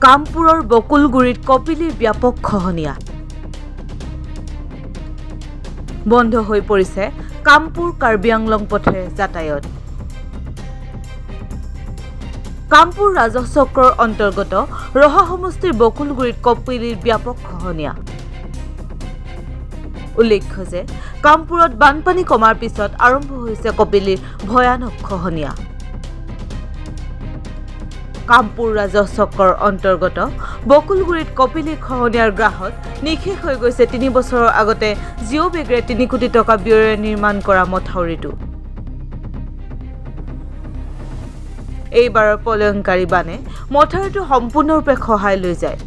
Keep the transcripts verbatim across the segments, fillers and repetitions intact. Kampuror Bokulgurit Kopili Biapok Khonia Bondo Hoi Porise, Kampur Karbianglong Potre Zatayot Kampur Raja Sokor Antargoto, Roha Homostir Bokulgurit Kopili Biapok Khonia উল্লেখ্য যে কামপুরত বানপানী কমাৰ পিছত আৰম্ভ হৈছে কপিলিৰ ভয়ানক খহনিয়া কামপুৰ ৰাজচক্ৰৰ অন্তৰ্গত বকুলগুৰিত কপিলি খহনিয়াৰ গ্ৰাহত নিখেষ হৈ গৈছে তিনি বছৰৰ আগতে জিও বেগৰে তিনি কোটি টকা ব্যয়ে নিৰ্মাণ কৰা মথাউৰিটো এইবাৰৰ পলয়ংকাৰী বানে মথাউৰিটো সম্পূৰ্ণৰূপে খহাই লৈ যায়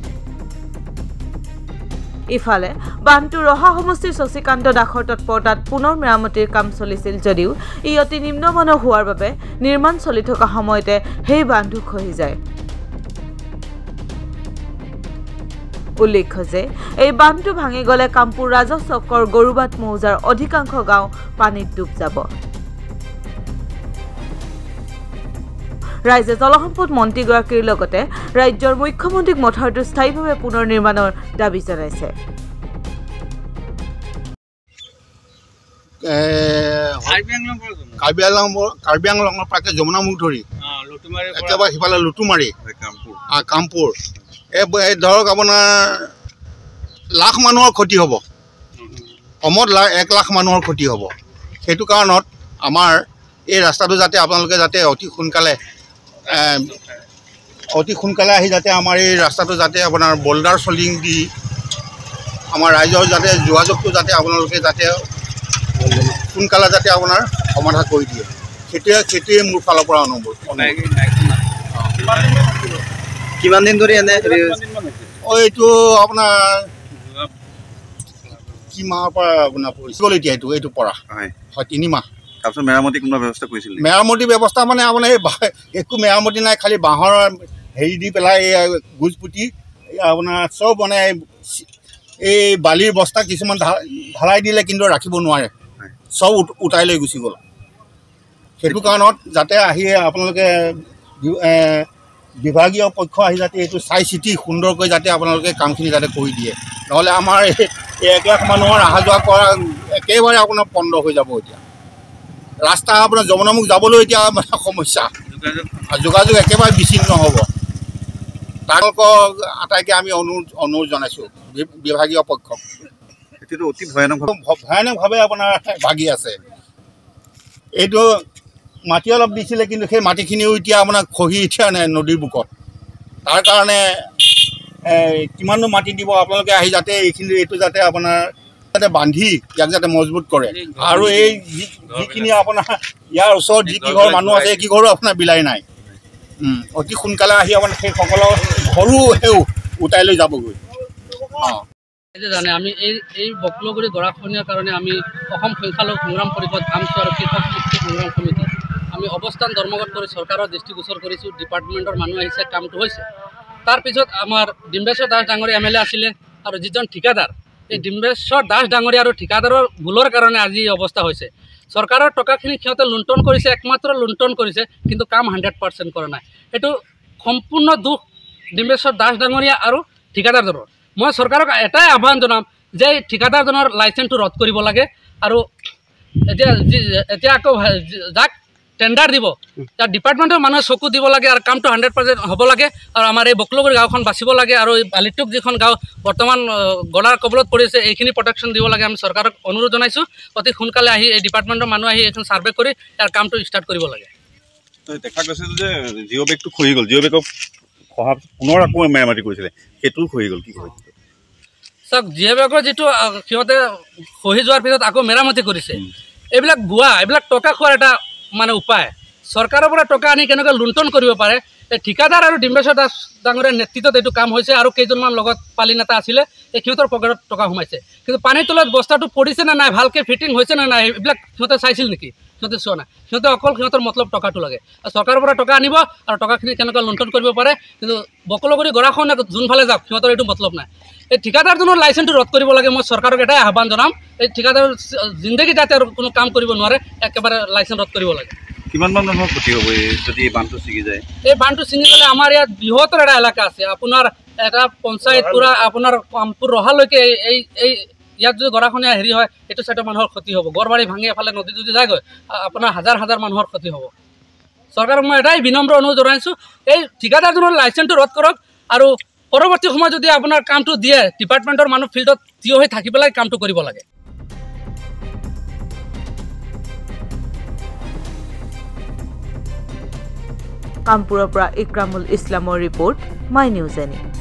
ইফালে বানটো ৰহা সমষ্টিৰ সচিকান্ত দাখৰ তৎপৰতাত পুনৰ মেৰামতিৰ কাম চলিছিল যদিও ই অতি নিম্নমানৰ হোৱাৰ বাবে নিৰ্মাণ চলি থকা সময়তে সেই বান্ধু খহি যায় উল্লেখ্য যে এই বানটো ভাঙি গলে কামপুৰ ৰাজচক্ৰৰ গৰুবাট মৌজাৰ অধিকাংশ গাঁও পানীত ডুব যাব ৰাজ্য জলসম্পদ মন্ত্ৰীগৰাকীৰ লগতে ৰাজ্যৰ মুখ্যমন্ত্ৰীক মথাউৰিটো স্থায়ীভাৱে পুনৰ নিৰ্মাণৰ দাবী জনাইছে কাৰ্বিআংলঙৰ পাকে যমুনামুখ ধৰি লুটুমাৰী একেবাৰে হিফালে লুটুমাৰী কামপুৰ এই ধৰক আপোনাৰ লাখ মানুহৰ ক্ষতি হ'ব কমত এক লাখ মানুহৰ ক্ষতি হ'ব সেইটো কাৰণত আমাৰ এই ৰাস্তাটো যাতে আপোনালোকে যাতে অতি সোনকালে অতি খুনকালে আহি যাতে আমাৰ এই ৰাস্তাটো যাতে আপোনাৰ বোল্ডাৰ সলিং দি আমাৰ ৰাইজৰ যাতে যোগাযোগটো যাতে আপোনালোকে যাতে খুনকালে যাতে আপোনাৰ সমাধান কৰি দিয়ে খেতিয়ে খেতিয়ে মোৰ ফালৰ পৰা অনুৰোধ কিমান দিন ধৰি এনে ও এইটো আপোনাৰ কি মাহৰ পৰা আপোনাৰ পৰিছিল এতিয়া এইটো এইটো পৰা হয় তিনি মাহ আপনি মেরামতি কোন ব্যবস্থা কইছিল মেরামতি ব্যবস্থা মানে আপনি একু মেরামতি নাই খালি বাহৰ হেৰি দি পেলাই গুজপুটি আপনা সব মানে এই বালিৰ বস্তা কিছুমান ঢালাই দিলে কিন্তু ৰাখিব নোৱাৰে সব উঠাই লৈ গুছি গল সেইটো কাৰণত যাতে আহি আপোনালোকে বিভাগীয় পক্ষ আহি যাতে এইটো চাই চিটি সুন্দৰকৈ যাতে আপোনালোকে কামখিনি যাতে কৰি দিয়ে নহলে আমাৰ এক লাখ মানুহৰ আহা যোৱা কৰা একেবাৰে আপোনাৰ পণ্ড হৈ যাব এতিয়া রাস্তা আপনার যমুনামুখ যাবলে এটা সমস্যা যোগাযোগ একেবারে বিচ্ছিন্ন হব তারক আটাইকে আমি অনুরোধ অনুরোধ জানাইছো বিভাগীয় পক্ষ এটিতো অতি ভয়ানকভাবে আপনার ভাগি আছে এইটো মাটি অলপ দিছিলে কিন্তু সেই মাটিখিনিও এতিয়া আপনার খহি উঠা নাই নদীর বুকত তার কারণে কিমানো মাটি দিব আপনাদের আহি যাতে এইখিনি এইটো যাতে আপনার যাতে বান্ধি ইয়াক যাতে মজবুত কৰে আৰু এই যিখিনি আপোনাৰ ইয়াৰ ওচৰত যি কি ঘৰ মানুহ আছে কি ঘৰ আপোনাৰ বিলাই নাই অতি খুনকালে আহি আপোনাৰ সেই সকলো ঘৰু হেউ উঠাই লৈ যাবগৈ এতে জানে আমি এই এই বকলগুৰি গৰাখনীয়া কাৰণে আমি অসম সংখ্যালঘু সংগ্ৰাম পৰিষদ আমচু আৰু কৃষক মুক্তি সংগ্ৰাম সমিতি আমি অৱস্থান ধৰ্মঘট কৰি চৰকাৰৰ দৃষ্টিগোচৰ কৰিছো ডিপাৰ্টমেণ্টৰ মানুহ আহিছে কামটো হৈছে তাৰ পিছত আমাৰ ডিম্বেশ্বৰ দাস ডাঙৰীয়া এম এল এ আছিলে আৰু যিজন ঠিকাদাৰ এই ডিম্বেশ্বৰ দাস ডাঙৰীয়া আৰু ঠিকাদাৰৰ ভুলৰ কাৰণে আজি অৱস্থা হৈছে সরকারের টাকাখিনি সিহঁতে লুণ্ঠন কৰিছে একমাত্র লুণ্ঠন কৰিছে কিন্তু কাম হান্ড্রেড পার্সেন্ট কৰা নাই এটো সম্পূর্ণ দুখ ডিম্বেশ্বৰ দাস ডাঙৰীয়া আৰু ঠিকাদারজনৰ মই সরকারক এটাই আহ্বান জনাম যে ঠিকাদারজনৰ লাইসেন্সটো রদ কৰিব লাগে আৰু এতিয়া এতিয়া আকৌ যাক টেন্ডাৰ দিব তাৰ ডিপার্টমেন্টৰ মানুহে চকু দিব লাগে আৰু কামটো হান্ড্রেড পার্সেন্ট হ'ব লাগে আৰু আমাৰ এই বকলগুৰি গাঁওখন বাচিব লাগে আৰু এই বালিটুক যিখন গাঁও বৰ্তমান গলাৰ কবলত পৰিছে এইখিনি প্ৰটেকশ্যন দিব লাগে আমি চৰকাৰক অনুৰোধ জনাইছোঁ অতি সোনকালে আহি এই ডিপার্টমেন্টৰ মানুহ আহি এখন সার্ভে কৰি তাৰ কামটো ষ্টাৰ্ট কৰিব লাগে তো দেখা গৈছিল যে জিও বেগটো খহি গ'ল জিও বেগক খহা পুনৰ আকৌ মেৰামতি কৰিছিল সেইটো খহি গ'ল কি কৰিছে সব জিও বেগৰ যেটো সিহঁতে খহি যোৱাৰ পিছত আকৌ মেৰামতি কৰিছে এইবিলাক ভুৱা এইবিলাক টকা খোৱাৰ এটা মানে উপায় সরকারের পর টাকা আনি কেন লুণ্ঠন করব পারে ঠিকাদার আর ডিম্বেশ্বৰ দাস ডাঙৰীয়াৰ নেতৃত্বত এই কাম হয়েছে আর কেইজনমান লগত পালি নেতা আসলে এই সিহঁতৰ পকেটত টাকা সোমাইছে কিন্তু পানির তলত বস্তাটো পড়ছে না নাই ভালকে ফিটিং হয়েছে না নাই এইবিলাক সিহঁতে চাইছিল নাকি সিহঁতে চোৱা নাই সিহঁতে অকল সিহঁতৰ মতলব টাকাটো লাগে আর সরকারের পর টাকা আনিব আর টাকাখিনি কেন লুণ্ঠন করব পারে কিন্তু বকলগুৰি গৰাখন যোনফালে যাওক সিহঁতৰ এইটো মতলব নাই এই ঠিকাদারজনৰ লাইসেন্সটো রদ কৰিব লাগে মই সরকারক এটাই আহ্বান জনাম এই ঠিকাদার জিন্দগী যাতে কোনো কাম কৰিব নোৱাৰে একেবাৰে লাইসেন্স রদ কৰিব লাগে কিমান মান মানুহ ক্ষতি হ'ব যদি এই বানটো ছিগি যায়? এই বানটো ছিগি গলে আমাৰ ইয়াত বৃহত্তৰ এটা এলেকা আছে, আপোনাৰ এটা পঞ্চায়ত পুৰা আপোনাৰ কামপুৰ ৰহালৈকে এই এই ইয়াত যদি গৰাখনীয়া হেৰি হয় এইটো সাইডৰ মানুহৰ ক্ষতি হ'ব, গৰবাৰী ভাঙি এফালে নদী যদি যায় আপোনাৰ হাজাৰ হাজাৰ মানুহৰ ক্ষতি হ'ব। চৰকাৰক মই এটাই বিনম্ৰ অনুৰোধ জনাইছোঁ, এই ঠিকাদাৰজনৰ লাইচেন্সটো ৰদ কৰক আৰু পৰৱৰ্তী সময় যদি আপোনাৰ কামটো দিয়ে ডিপাৰ্টমেণ্টৰ মানুহ ফিল্ডত থিয় হৈ থাকি পেলাই কামটো কৰিব লাগে। কামপুৰৰ পৰা ইকৰামুল ইছলামৰ ৰিপৰ্ট, মাই নিউজ এনি।